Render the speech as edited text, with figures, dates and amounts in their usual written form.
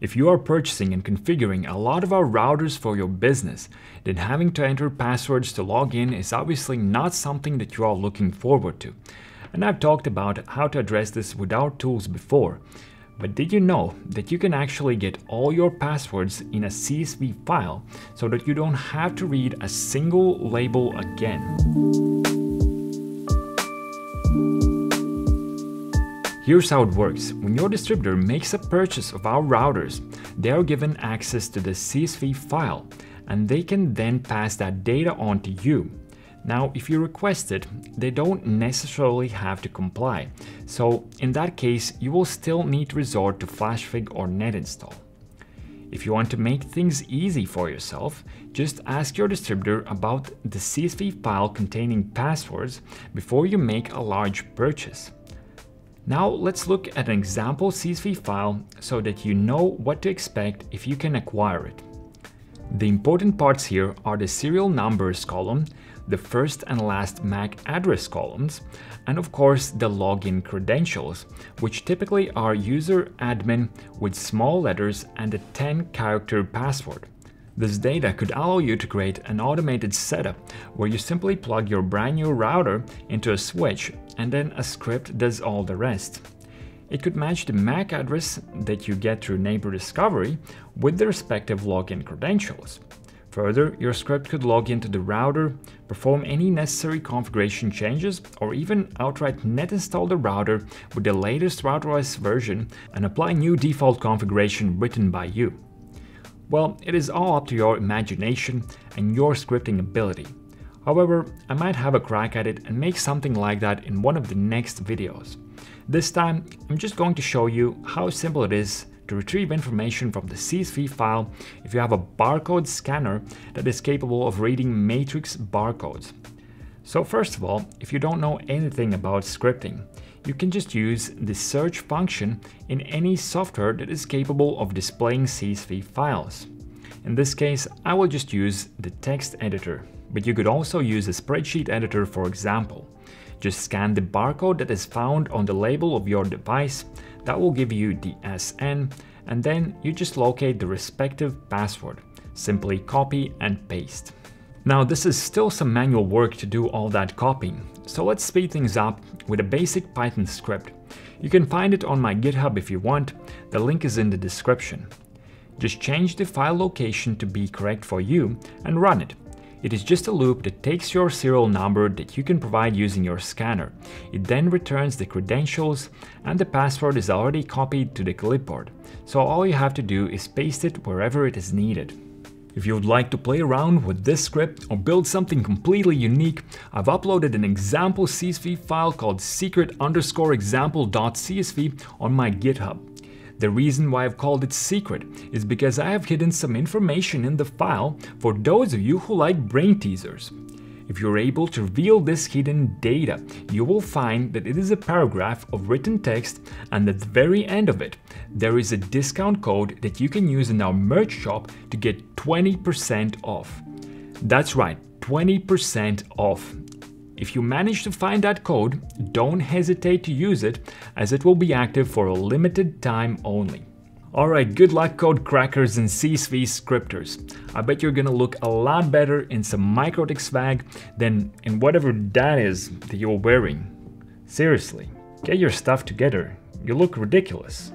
If you are purchasing and configuring a lot of our routers for your business, then having to enter passwords to log in is obviously not something that you are looking forward to. And I've talked about how to address this with our tools before. But did you know that you can actually get all your passwords in a CSV file so that you don't have to read a single label again? Here's how it works. When your distributor makes a purchase of our routers, they are given access to the CSV file, and they can then pass that data on to you. Now, if you request it, they don't necessarily have to comply. So in that case, you will still need to resort to FlashFig or NetInstall. If you want to make things easy for yourself, just ask your distributor about the CSV file containing passwords before you make a large purchase. Now let's look at an example CSV file so that you know what to expect if you can acquire it. The important parts here are the serial numbers column, the first and last MAC address columns, and of course the login credentials, which typically are user admin with small letters and a 10-character password. This data could allow you to create an automated setup where you simply plug your brand new router into a switch and then a script does all the rest. It could match the MAC address that you get through neighbor discovery with the respective login credentials. Further, your script could log into the router, perform any necessary configuration changes, or even outright net install the router with the latest RouterOS version and apply new default configuration written by you. Well, it is all up to your imagination and your scripting ability. However, I might have a crack at it and make something like that in one of the next videos. This time, I'm just going to show you how simple it is to retrieve information from the CSV file if you have a barcode scanner that is capable of reading matrix barcodes. So first of all, if you don't know anything about scripting, you can just use the search function in any software that is capable of displaying CSV files. In this case, I will just use the text editor, but you could also use a spreadsheet editor, for example. Just scan the barcode that is found on the label of your device. That will give you the SN, and then you just locate the respective password. Simply copy and paste. Now, this is still some manual work to do all that copying, so let's speed things up with a basic Python script. You can find it on my GitHub if you want, the link is in the description. Just change the file location to be correct for you and run it. It is just a loop that takes your serial number that you can provide using your scanner. It then returns the credentials, and the password is already copied to the clipboard, so all you have to do is paste it wherever it is needed. If you would like to play around with this script or build something completely unique, I've uploaded an example CSV file called secret_example.csv on my GitHub. The reason why I've called it secret is because I have hidden some information in the file for those of you who like brain teasers. If you're able to reveal this hidden data, you will find that it is a paragraph of written text, and at the very end of it, there is a discount code that you can use in our merch shop to get 20% off. That's right, 20% off. If you manage to find that code, don't hesitate to use it, as it will be active for a limited time only. Alright, good luck code crackers and CSV scripters. I bet you're gonna look a lot better in some MikroTik swag than in whatever that is that you're wearing. Seriously, get your stuff together. You look ridiculous.